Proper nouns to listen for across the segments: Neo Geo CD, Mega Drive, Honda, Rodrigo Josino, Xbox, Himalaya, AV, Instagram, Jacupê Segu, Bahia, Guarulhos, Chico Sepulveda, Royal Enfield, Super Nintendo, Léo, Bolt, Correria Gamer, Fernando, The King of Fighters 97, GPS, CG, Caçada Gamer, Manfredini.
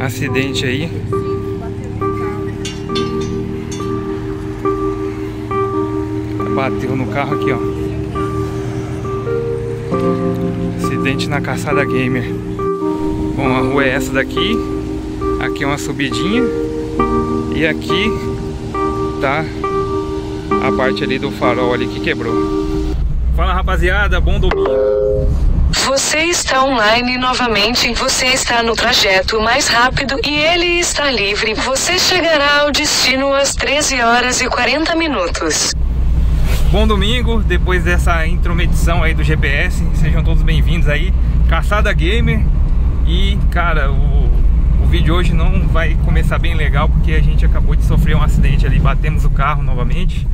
acidente aí. Bateu no carro aqui, ó. Acidente na Caçada Gamer. Bom, a rua é essa daqui. Aqui é uma subidinha. E aqui tá a parte ali do farol ali que quebrou. Fala, rapaziada, bom domingo. Você está online novamente, você está no trajeto mais rápido e ele está livre. Você chegará ao destino às 13h40. Bom domingo, depois dessa intrometição aí do GPS, sejam todos bem-vindos aí, Caçada Gamer. E cara, o vídeo hoje não vai começar bem legal, porque a gente acabou de sofrer um acidente ali, batemos o carro novamente,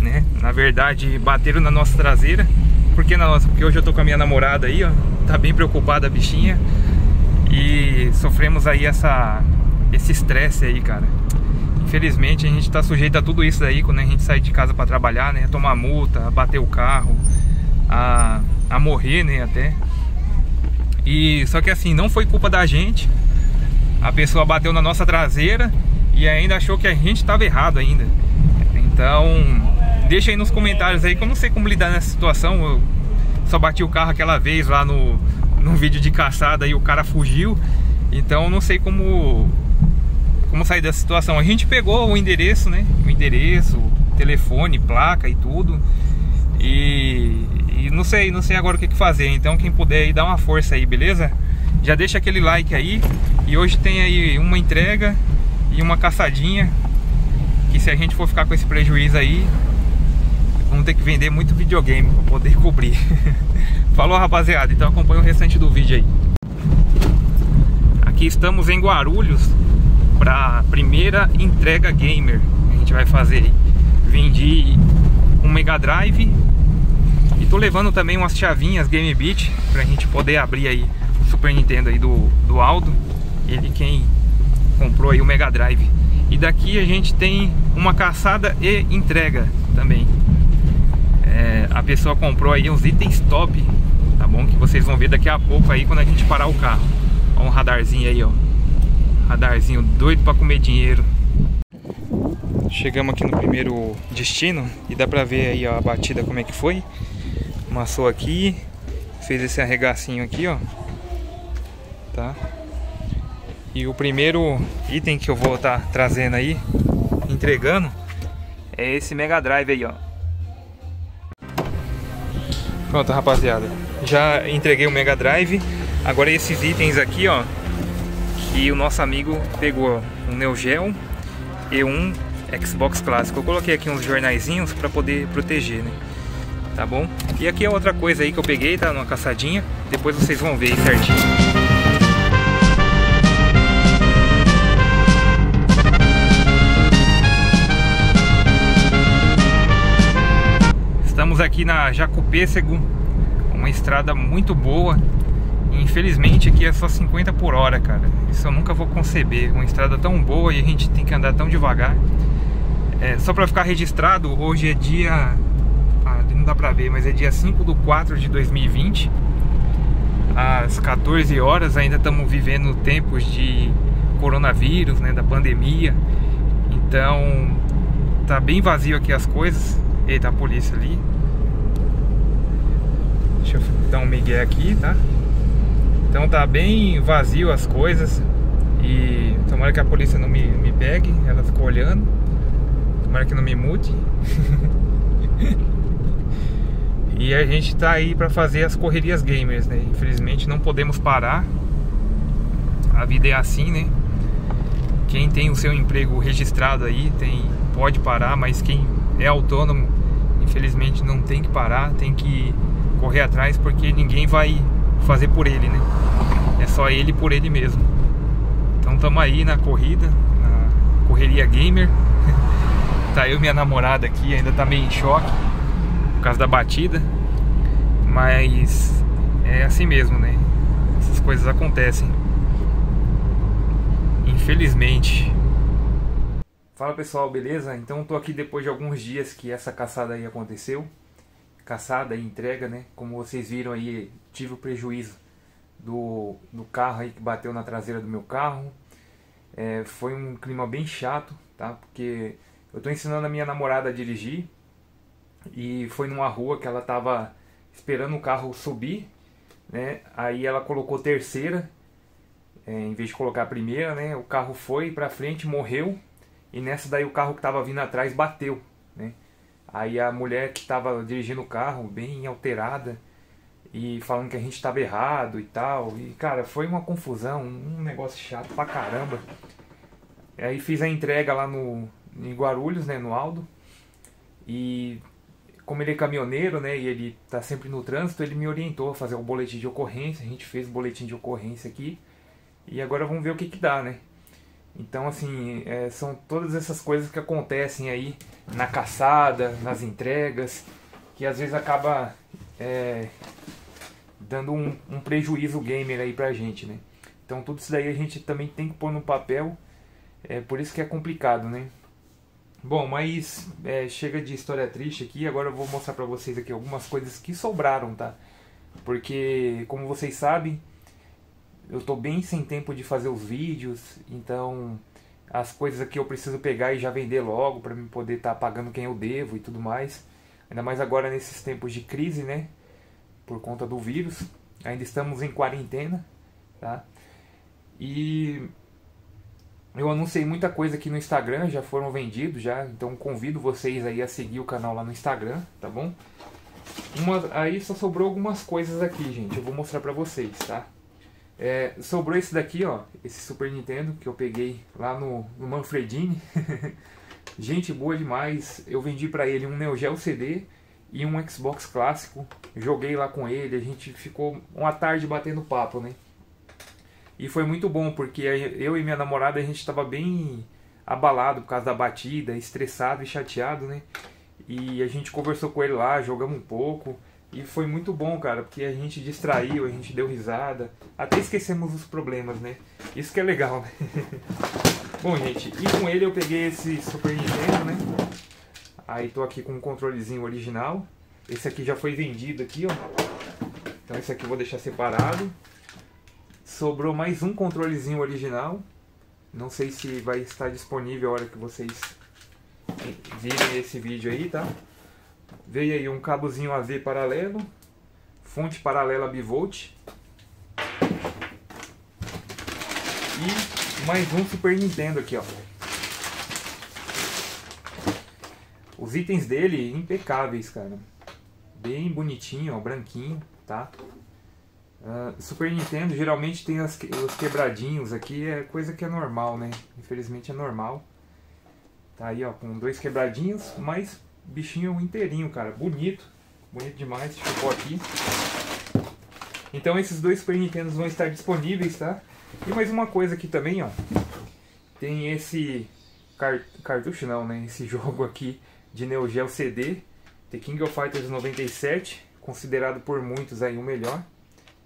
né? Na verdade, bateram na nossa traseira. Por que na nossa? Porque hoje eu tô com a minha namorada aí, ó, tá bem preocupada a bichinha. E sofremos aí esse estresse aí, cara. Infelizmente a gente tá sujeito a tudo isso aí quando a gente sai de casa pra trabalhar, né? A tomar multa, a bater o carro, a morrer, né? Até. E só que assim, não foi culpa da gente. A pessoa bateu na nossa traseira e ainda achou que a gente tava errado ainda. Então, deixa aí nos comentários aí, que eu não sei como lidar nessa situação. Eu só bati o carro aquela vez lá no vídeo de caçada e o cara fugiu. Então eu não sei como sair dessa situação. A gente pegou o endereço, né? O endereço, telefone, placa e tudo. E não sei agora o que fazer. Então quem puder aí, dá uma força aí, beleza? Já deixa aquele like aí. E hoje tem aí uma entrega e uma caçadinha, que se a gente for ficar com esse prejuízo aí, vamos ter que vender muito videogame para poder cobrir. Falou, rapaziada, então acompanha o restante do vídeo aí. Aqui estamos em Guarulhos para a primeira entrega gamer. A gente vai fazer, vendi um Mega Drive e tô levando também umas chavinhas Game Beat pra gente poder abrir aí o Super Nintendo aí do Aldo, ele quem comprou aí o Mega Drive. E daqui a gente tem uma caçada e entrega também. A pessoa comprou aí uns itens top, tá bom? Que vocês vão ver daqui a pouco aí quando a gente parar o carro. Ó, um radarzinho aí, ó. Radarzinho doido pra comer dinheiro. Chegamos aqui no primeiro destino e dá pra ver aí, ó, a batida como é que foi. Amassou aqui, fez esse arregacinho aqui, ó. Tá? E o primeiro item que eu vou estar trazendo aí, entregando, é esse Mega Drive aí, ó. Pronto, rapaziada, já entreguei o Mega Drive. Agora esses itens aqui, ó, que o nosso amigo pegou, ó, um Neo Geo e um Xbox clássico. Eu coloquei aqui uns jornaizinhos para poder proteger, né? Tá bom? E aqui é outra coisa aí que eu peguei, tá? Numa caçadinha. Depois vocês vão ver aí certinho. Estamos aqui na Jacupê Segu, uma estrada muito boa. E infelizmente aqui é só 50 km/h, cara. Isso eu nunca vou conceber, uma estrada tão boa e a gente tem que andar tão devagar. Só para ficar registrado, hoje é dia... não dá pra ver, mas é dia 5/4/2020. Às 14 horas, ainda estamos vivendo tempos de coronavírus, né, da pandemia. Então tá bem vazio aqui as coisas. Eita, a polícia ali. Deixa eu dar um migué aqui, tá? Então tá bem vazio as coisas. E tomara que a polícia não me pegue. Ela ficou olhando. Tomara que não me mute. E a gente tá aí pra fazer as correrias gamers, né? Infelizmente não podemos parar. A vida é assim, né? Quem tem o seu emprego registrado aí pode parar, mas quem é autônomo, infelizmente não tem que parar, tem que correr atrás, porque ninguém vai fazer por ele, né? É só ele por ele mesmo. Então estamos aí na corrida, na correria gamer. Tá eu e minha namorada aqui, ainda tá meio em choque por causa da batida, mas é assim mesmo, né? Essas coisas acontecem, infelizmente. Fala, pessoal, beleza? Então tô aqui depois de alguns dias que essa caçada aí aconteceu. Caçada e entrega, né? Como vocês viram aí, tive o prejuízo do carro aí que bateu na traseira do meu carro. É, foi um clima bem chato, tá? Porque eu tô ensinando a minha namorada a dirigir e foi numa rua que ela tava esperando o carro subir, né? Aí ela colocou terceira, em vez de colocar a primeira, né? O carro foi pra frente, morreu, e nessa daí o carro que tava vindo atrás bateu, né? Aí a mulher que tava dirigindo o carro, bem alterada, e falando que a gente tava errado e tal, e cara, foi uma confusão, um negócio chato pra caramba. Aí fiz a entrega lá em Guarulhos, né, no Aldo, e como ele é caminhoneiro, né, e ele tá sempre no trânsito, ele me orientou a fazer o boletim de ocorrência, a gente fez o boletim de ocorrência aqui, e agora vamos ver o que que dá, né. Então, assim, são todas essas coisas que acontecem aí na caçada, nas entregas, que às vezes acaba dando um prejuízo gamer aí pra gente, né? Então tudo isso daí a gente também tem que pôr no papel, por isso que é complicado, né? Bom, mas chega de história triste aqui, agora eu vou mostrar pra vocês aqui algumas coisas que sobraram, tá? Porque, como vocês sabem, eu tô bem sem tempo de fazer os vídeos, então as coisas aqui eu preciso pegar e já vender logo para mim poder estar pagando quem eu devo e tudo mais. Ainda mais agora nesses tempos de crise, né? Por conta do vírus. Ainda estamos em quarentena, tá? E eu anunciei muita coisa aqui no Instagram, já foram vendidos já, então convido vocês aí a seguir o canal lá no Instagram, tá bom? Aí só sobrou algumas coisas aqui, gente, eu vou mostrar pra vocês, tá? Sobrou esse daqui, ó, esse Super Nintendo que eu peguei lá no Manfredini. Gente boa demais, eu vendi pra ele um Neo Geo CD e um Xbox clássico. Joguei lá com ele, a gente ficou uma tarde batendo papo, né? E foi muito bom, porque eu e minha namorada, a gente tava bem abalado por causa da batida, estressado e chateado, né? E a gente conversou com ele lá, jogamos um pouco. E foi muito bom, cara, porque a gente distraiu, a gente deu risada, até esquecemos os problemas, né? Isso que é legal, né? Bom, gente, e com ele eu peguei esse Super Nintendo, né? Aí tô aqui com um controlezinho original. Esse aqui já foi vendido aqui, ó. Então esse aqui eu vou deixar separado. Sobrou mais um controlezinho original. Não sei se vai estar disponível a hora que vocês virem esse vídeo aí, tá? Veio aí um cabozinho AV paralelo, fonte paralela bivolt e mais um Super Nintendo aqui, ó. Os itens dele impecáveis, cara, bem bonitinho, ó, branquinho, tá? Super Nintendo geralmente tem os quebradinhos aqui, é coisa que é normal, né? Infelizmente é normal. Tá aí, ó, com dois quebradinhos, mas bichinho inteirinho, cara, bonito, bonito demais, deixa eu pôr aqui. Então esses dois Super Nintendos vão estar disponíveis, tá? E mais uma coisa aqui também, ó, tem esse cartucho não, né, esse jogo aqui de Neo Geo CD, The King of Fighters 97, considerado por muitos aí o melhor.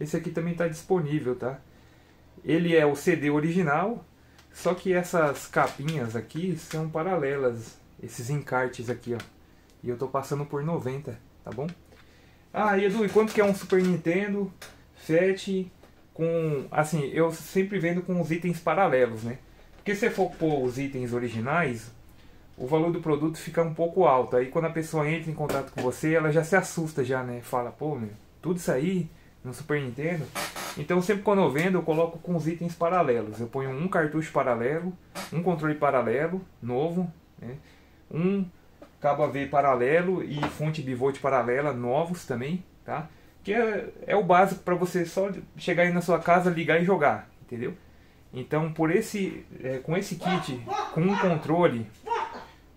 Esse aqui também tá disponível, tá? Ele é o CD original, só que essas capinhas aqui são paralelas, esses encartes aqui, ó. E eu tô passando por 90, tá bom? Ah, e Edu, e quanto que é um Super Nintendo FAT com... Assim, eu sempre vendo com os itens paralelos, né? Porque se for pôr os itens originais, o valor do produto fica um pouco alto. Aí quando a pessoa entra em contato com você, ela já se assusta já, né? Fala, pô, meu, tudo isso aí no Super Nintendo? Então sempre quando eu vendo, eu coloco com os itens paralelos. Eu ponho um cartucho paralelo, um controle paralelo, novo, né? Um cabo AV paralelo e fonte bivolt paralela, novos também, tá? Que é o básico para você só chegar aí na sua casa, ligar e jogar, entendeu? Então, com esse kit, com um controle,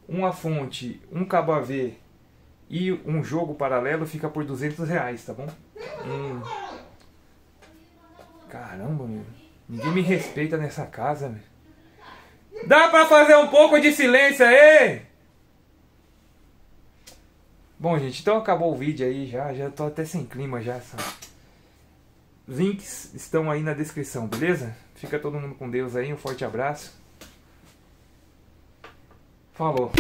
uma fonte, um cabo AV e um jogo paralelo, fica por R$200, tá bom? Caramba, meu. Ninguém me respeita nessa casa, meu. Dá pra fazer um pouco de silêncio aí? Bom, gente, então acabou o vídeo aí, já tô até sem clima já, sabe? Links estão aí na descrição, beleza? Fica todo mundo com Deus aí, um forte abraço. Falou!